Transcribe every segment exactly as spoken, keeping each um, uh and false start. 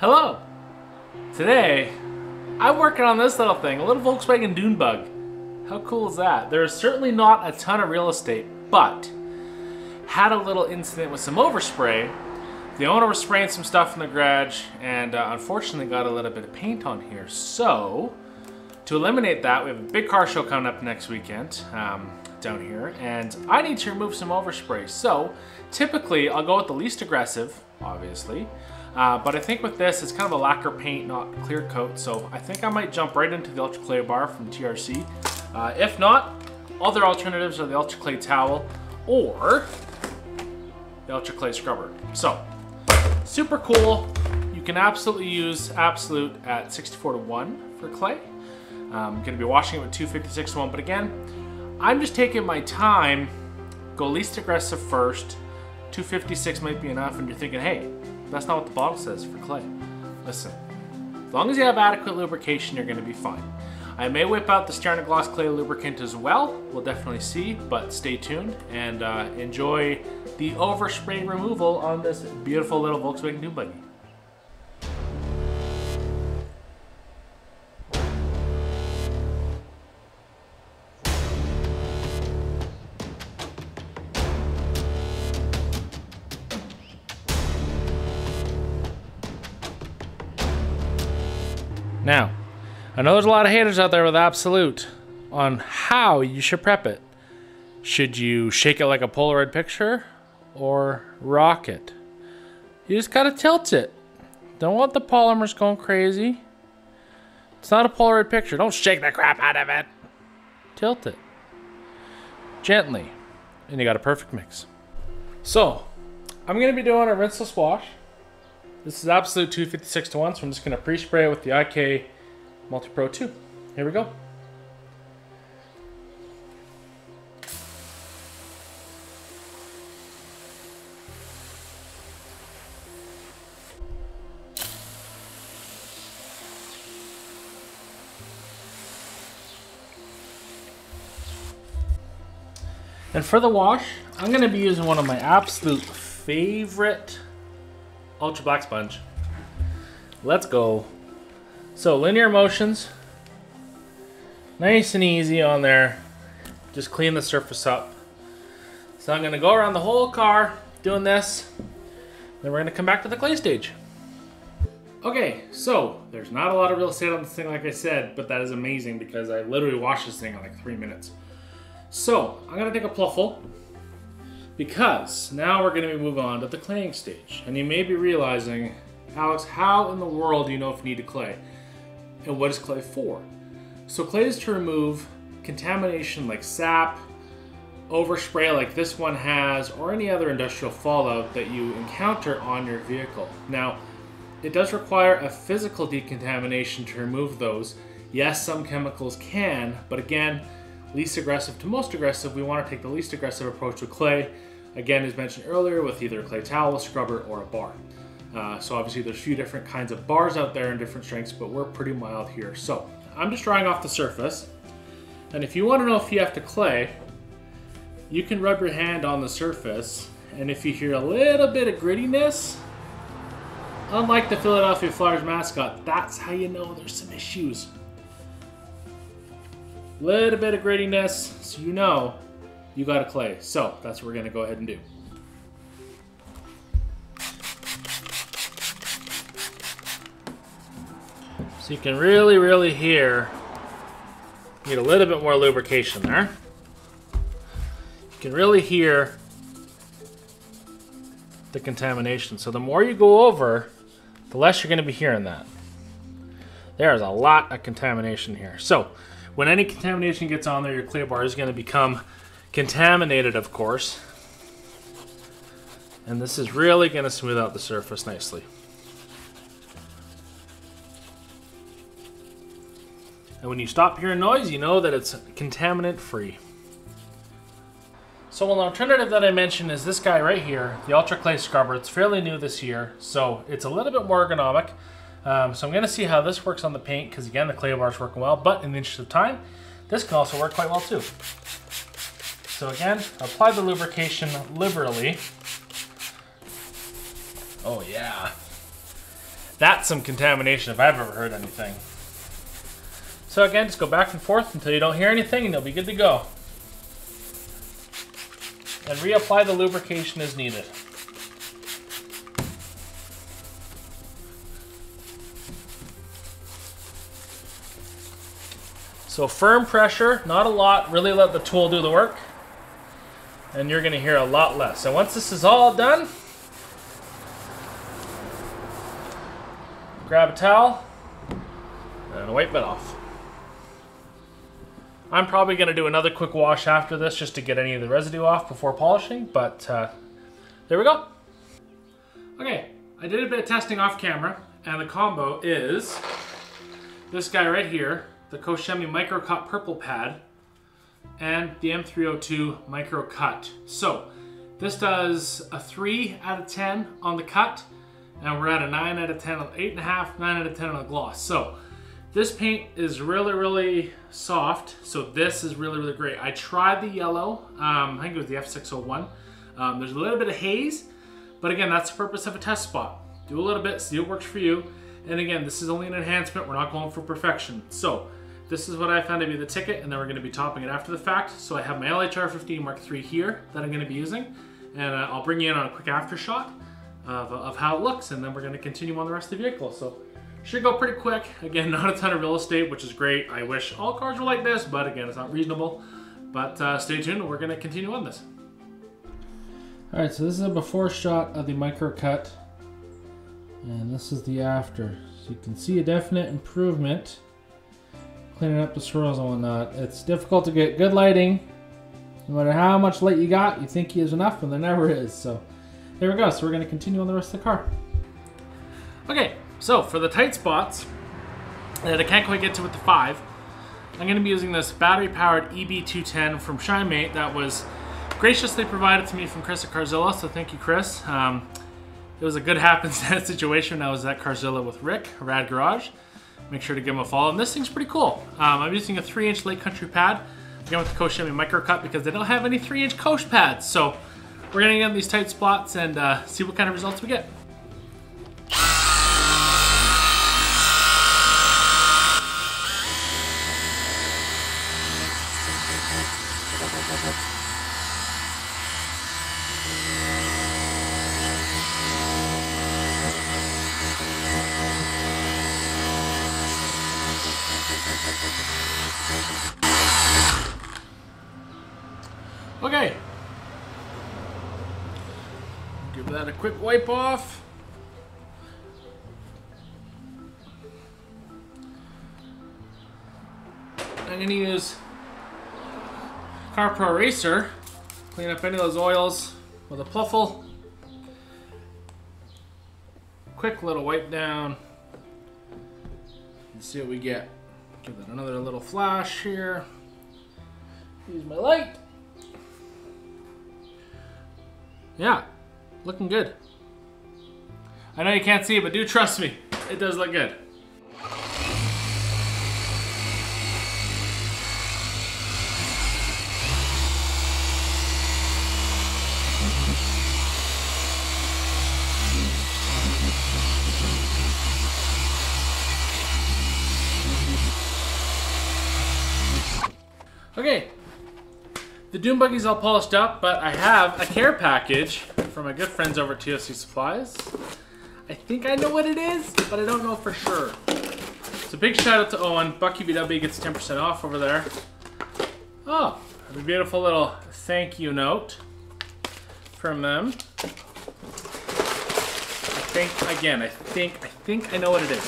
Hello! Today, I'm working on this little thing, a little Volkswagen dune bug. How cool is that? There's certainly not a ton of real estate, but had a little incident with some overspray. The owner was spraying some stuff in the garage and uh, unfortunately got a little bit of paint on here. So, to eliminate that, we have a big car show coming up next weekend um, down here, and I need to remove some overspray. So, typically, I'll go with the least aggressive, obviously, uh, but I think with this, it's kind of a lacquer paint, not clear coat, so I think I might jump right into the Ultra Clay bar from T R C. Uh, if not, other alternatives are the Ultra Clay Towel or the Ultra Clay Scrubber. So, super cool. You can absolutely use Absolute at sixty-four to one for clay. I'm going to be washing it with two fifty-six to one, but again, I'm just taking my time, go least aggressive first. Two fifty-six might be enough, and you're thinking, hey, that's not what the bottle says for clay. Listen, as long as you have adequate lubrication, you're going to be fine. I may whip out the Stjärnagloss clay lubricant as well. We'll definitely see, but stay tuned and uh, enjoy the overspray removal on this beautiful little Volkswagen dune buggy. Now, I know there's a lot of haters out there with Absolute on how you should prep it. Should you shake it like a Polaroid picture or rock it? You just gotta tilt it. Don't want the polymers going crazy. It's not a Polaroid picture. Don't shake the crap out of it. Tilt it. Gently. And you got a perfect mix. So, I'm gonna be doing a rinseless wash. This is Absolute two fifty-six to one, so I'm just going to pre-spray it with the I K Multi-Pro two. Here we go. And for the wash, I'm going to be using one of my absolute favorite Ultra Black Sponge. Let's go. So linear motions, nice and easy on there. Just clean the surface up. So I'm gonna go around the whole car doing this, then we're gonna come back to the clay stage. Okay, so there's not a lot of real estate on this thing, like I said, but that is amazing because I literally washed this thing in like three minutes. So I'm gonna take a Pluffle, because now we're going to be moving on to the claying stage. And you may be realizing, Alex, how in the world do you know if you need to clay? And what is clay for? So clay is to remove contamination like sap, overspray like this one has, or any other industrial fallout that you encounter on your vehicle. Now, it does require a physical decontamination to remove those. Yes, some chemicals can, but again, least aggressive to most aggressive, we want to take the least aggressive approach with clay. Again, as mentioned earlier, with either a clay towel, a scrubber, or a bar. Uh, so obviously there's a few different kinds of bars out there and different strengths, but we're pretty mild here. So I'm just drying off the surface. And if you want to know if you have to clay, you can rub your hand on the surface. And if you hear a little bit of grittiness, unlike the Philadelphia Flyers mascot, that's how you know there's some issues. Little bit of grittiness, so you know you got to clay. So that's what we're going to go ahead and do. So you can really, really hear, need a little bit more lubrication there. You can really hear the contamination. So the more you go over, the less you're going to be hearing that. There's a lot of contamination here. So when any contamination gets on there, your clay bar is going to become contaminated, of course. And this is really going to smooth out the surface nicely. And when you stop hearing noise, you know that it's contaminant-free. So an alternative that I mentioned is this guy right here, the Ultra Clay Scrubber. It's fairly new this year, so it's a little bit more ergonomic. Um, so I'm going to see how this works on the paint, because again, the clay bar is working well, but in the interest of time, this can also work quite well too. So again, apply the lubrication liberally. Oh yeah. That's some contamination if I've ever heard anything. So again, just go back and forth until you don't hear anything and you'll be good to go. And reapply the lubrication as needed. So firm pressure, not a lot, really let the tool do the work. And you're gonna hear a lot less. So once this is all done, grab a towel and wipe it off. I'm probably gonna do another quick wash after this just to get any of the residue off before polishing, but uh, there we go. Okay, I did a bit of testing off camera, and the combo is this guy right here, the Koch Chemie Micro Cut Purple Pad, and the M three oh two Micro Cut. So this does a three out of ten on the cut, and we're at a nine out of ten, eight point five, nine out of ten on the gloss. So this paint is really, really soft, so this is really, really great. I tried the yellow, um, I think it was the F six oh one. Um, there's a little bit of haze, but again, that's the purpose of a test spot. Do a little bit, see what works for you. And again, this is only an enhancement, we're not going for perfection. So this is what I found to be the ticket, and then we're gonna be topping it after the fact. So I have my L H R fifteen Mark three here that I'm gonna be using, and uh, I'll bring you in on a quick after shot of, of how it looks, and then we're gonna continue on the rest of the vehicle. So should go pretty quick. Again, not a ton of real estate, which is great. I wish all cars were like this, but again, it's not reasonable. But uh, stay tuned, we're gonna continue on this. All right, so this is a before shot of the Micro Cut, and this is the after. So you can see a definite improvement. Cleaning up the swirls and whatnot. It's difficult to get good lighting. No matter how much light you got, you think there's enough, and there never is. So there we go. So we're going to continue on the rest of the car. Okay, so for the tight spots that I can't quite get to with the five, I'm going to be using this battery-powered E B two ten from Shymate that was graciously provided to me from Chris at Carzilla. So thank you, Chris. Um, it was a good happenstance situation. I was at Carzilla with Rick, Rad Garage. Make sure to give them a follow. And this thing's pretty cool. Um, I'm using a three inch Lake Country pad. Again, with the Koch Chemie Micro Cut because they don't have any three inch Koch pads. So we're gonna get in these tight spots and uh, see what kind of results we get. Okay, give that a quick wipe off. I'm going to use CarPro Eraser, clean up any of those oils with a Pluffle. Quick little wipe down and see what we get. Give that another little flash here. Use my light. Yeah, looking good. I know you can't see it, but do trust me, it does look good. Okay. The dune buggy's all polished up, but I have a care package from my good friends over at T O C Supplies. I think I know what it is, but I don't know for sure. So big shout out to Owen. BuckyBW gets ten percent off over there. Oh, a beautiful little thank you note from them. I think, again, I think, I think I know what it is.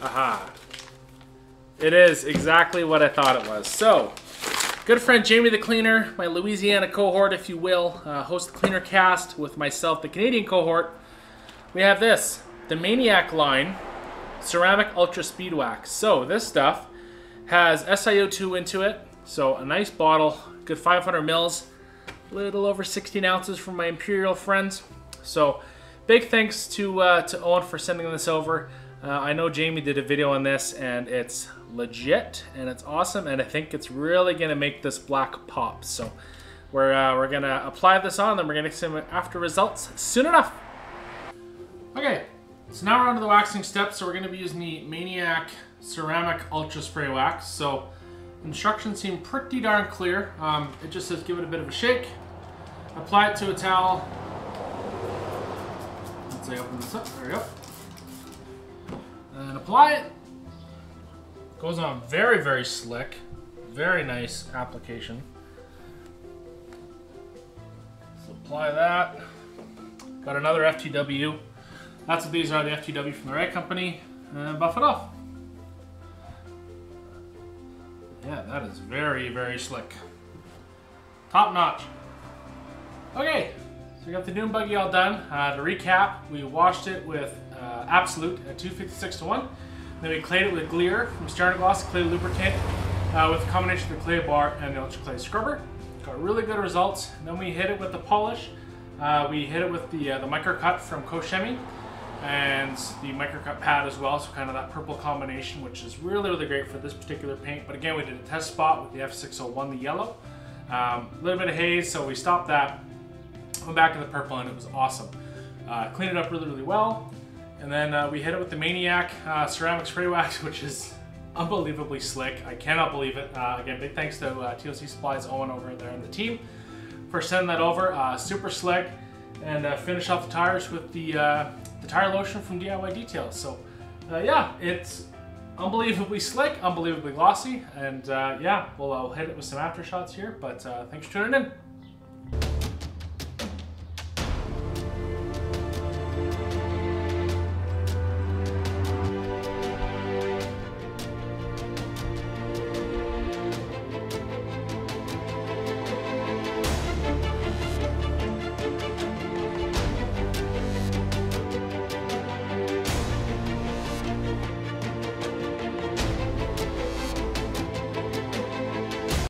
Aha. It is exactly what I thought it was. So. Good friend Jamie the Cleaner, my Louisiana cohort, if you will, uh, hosts the Cleaner Cast with myself, the Canadian cohort. We have this, the Maniac line, Ceramic Ultra Speed Wax. So this stuff has S I O two into it, so a nice bottle, good five hundred mils, a little over sixteen ounces from my Imperial friends. So big thanks to, uh, to Owen for sending this over. Uh, I know Jamie did a video on this, and it's legit and it's awesome, and I think it's really gonna make this black pop. So we're uh, we're gonna apply this on, then we're gonna send after results soon enough. Okay, So now we're on to the waxing steps. So we're going to be using the Maniac Ceramic Ultra Spray Wax. So instructions seem pretty darn clear. Um, it just says give it a bit of a shake, apply it to a towel. Once I open this up, there we go. And apply it. Goes on very, very slick. Very nice application. So apply that. Got another F T W. That's what these are, the F T W from the Rag Company. And buff it off. Yeah, that is very, very slick. Top notch. Okay, so we got the dune buggy all done. Uh, to recap, we washed it with uh, Absolute at two fifty-six to one. Then we clayed it with Glier from Stjärnagloss Clay Lubricant uh, with a combination of the clay bar and the Ultra Clay Scrubber. Got really good results. And then we hit it with the polish. Uh, we hit it with the, uh, the microcut from Koch Chemie and the microcut pad as well, so kind of that purple combination, which is really, really great for this particular paint. But again, we did a test spot with the F six oh one, the yellow. A um, little bit of haze, so we stopped that, went back to the purple, and it was awesome. Uh, cleaned it up really, really well. And then uh, we hit it with the Maniac uh, Ceramic Spray Wax, which is unbelievably slick. I cannot believe it. Uh, again, big thanks to uh, T O C Supplies, Owen over there and the team, for sending that over. Uh, super slick. And uh, finish off the tires with the uh, the tire lotion from D I Y Details. So uh, yeah, it's unbelievably slick, unbelievably glossy, and uh, yeah, we'll, uh, we'll hit it with some aftershots here, but uh, thanks for tuning in.